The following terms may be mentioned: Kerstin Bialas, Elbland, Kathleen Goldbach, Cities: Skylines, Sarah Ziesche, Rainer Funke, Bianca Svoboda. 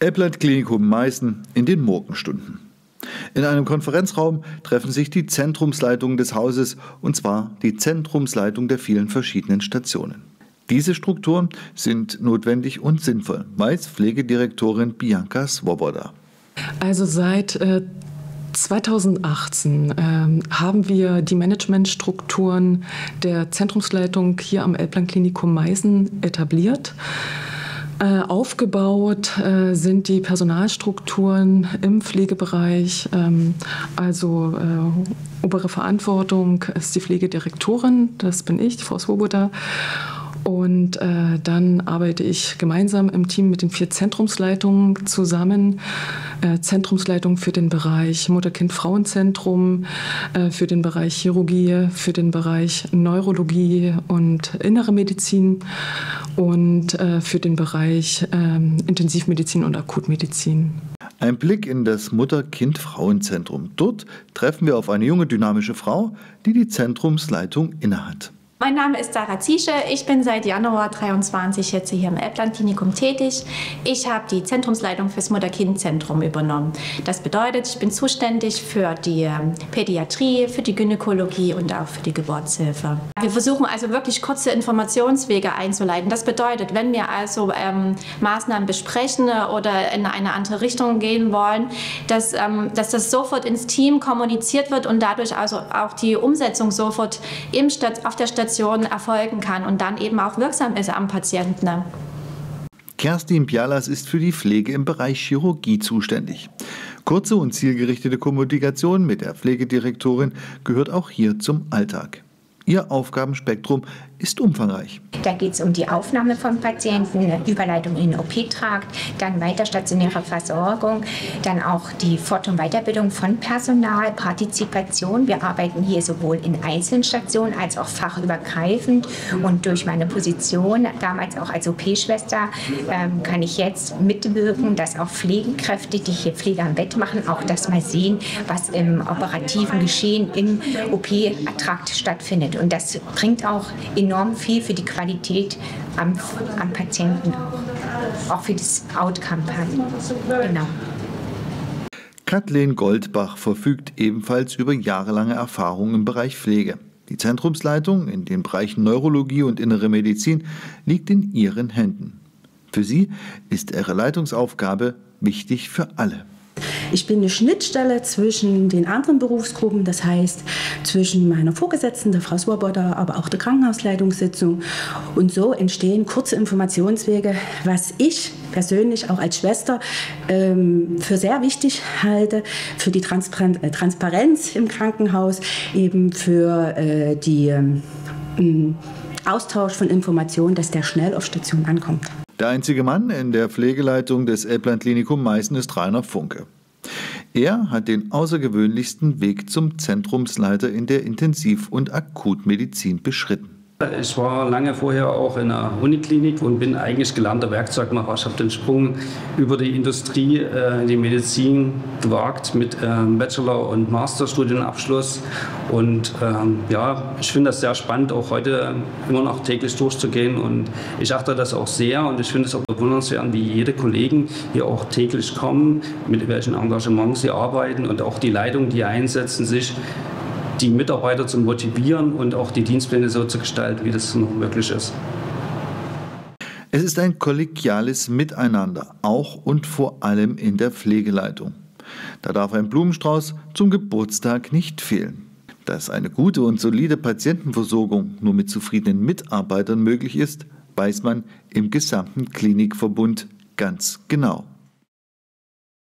ELBLAND-Klinikum Meißen in den Morgenstunden. In einem Konferenzraum treffen sich die Zentrumsleitungen des Hauses, und zwar die Zentrumsleitung der vielen verschiedenen Stationen. Diese Strukturen sind notwendig und sinnvoll, weiß Pflegedirektorin Bianca Svoboda. Also seit 2018 haben wir die Managementstrukturen der Zentrumsleitung hier am ELBLAND-Klinikum Meißen etabliert. Aufgebaut sind die Personalstrukturen im Pflegebereich, obere Verantwortung ist die Pflegedirektorin, das bin ich, Frau Svoboda, und dann arbeite ich gemeinsam im Team mit den 4 Zentrumsleitungen zusammen, Zentrumsleitung für den Bereich Mutter-Kind-Frauenzentrum, für den Bereich Chirurgie, für den Bereich Neurologie und Innere Medizin und für den Bereich Intensivmedizin und Akutmedizin. Ein Blick in das Mutter-Kind-Frauenzentrum. Dort treffen wir auf eine junge, dynamische Frau, die die Zentrumsleitung innehat. Mein Name ist Sarah Ziesche. Ich bin seit Januar 23 jetzt hier im ELBLAND-Klinikum tätig. Ich habe die Zentrumsleitung fürs Mutter-Kind-Zentrum übernommen. Das bedeutet, ich bin zuständig für die Pädiatrie, für die Gynäkologie und auch für die Geburtshilfe. Wir versuchen also wirklich kurze Informationswege einzuleiten. Das bedeutet, wenn wir also Maßnahmen besprechen oder in eine andere Richtung gehen wollen, dass das sofort ins Team kommuniziert wird und dadurch also auch die Umsetzung sofort auf der Station erfolgen kann und dann eben auch wirksam ist am Patienten. Kerstin Bialas ist für die Pflege im Bereich Chirurgie zuständig. Kurze und zielgerichtete Kommunikation mit der Pflegedirektorin gehört auch hier zum Alltag. Ihr Aufgabenspektrum ist umfangreich. Da geht es um die Aufnahme von Patienten, Überleitung in den OP-Trakt, dann weiter stationäre Versorgung, dann auch die Fort- und Weiterbildung von Personal, Partizipation. Wir arbeiten hier sowohl in einzelnen Stationen als auch fachübergreifend. Und durch meine Position, damals auch als OP-Schwester, kann ich jetzt mitwirken, dass auch Pflegekräfte, die hier Pflege am Bett machen, auch das mal sehen, was im operativen Geschehen im OP-Trakt stattfindet. Und das bringt auch enorm viel für die Qualität am Patienten, auch für das Outcome. Genau. Kathleen Goldbach verfügt ebenfalls über jahrelange Erfahrung im Bereich Pflege. Die Zentrumsleitung in den Bereichen Neurologie und Innere Medizin liegt in ihren Händen. Für sie ist ihre Leitungsaufgabe wichtig für alle. Ich bin eine Schnittstelle zwischen den anderen Berufsgruppen, das heißt zwischen meiner Vorgesetzten, der Frau Svoboda, aber auch der Krankenhausleitungssitzung. Und so entstehen kurze Informationswege, was ich persönlich auch als Schwester für sehr wichtig halte, für die Transparenz im Krankenhaus, eben für den Austausch von Informationen, dass der schnell auf Station ankommt. Der einzige Mann in der Pflegeleitung des ELBLAND-Klinikum Meißen ist Rainer Funke. Er hat den außergewöhnlichsten Weg zum Zentrumsleiter in der Intensiv- und Akutmedizin beschritten. Ich war lange vorher auch in einer Uniklinik und bin eigentlich gelernter Werkzeugmacher. Ich habe den Sprung über die Industrie in die Medizin gewagt mit Bachelor- und Masterstudienabschluss. Und ich finde das sehr spannend, auch heute immer noch täglich durchzugehen. Und ich achte das auch sehr und ich finde es auch bewundernswert, wie jede Kollegen hier auch täglich kommen, mit welchem Engagement sie arbeiten und auch die Leitung, die einsetzen, sich die Mitarbeiter zu motivieren und auch die Dienstpläne so zu gestalten, wie das noch möglich ist. Es ist ein kollegiales Miteinander, auch und vor allem in der Pflegeleitung. Da darf ein Blumenstrauß zum Geburtstag nicht fehlen. Dass eine gute und solide Patientenversorgung nur mit zufriedenen Mitarbeitern möglich ist, weiß man im gesamten Klinikverbund ganz genau.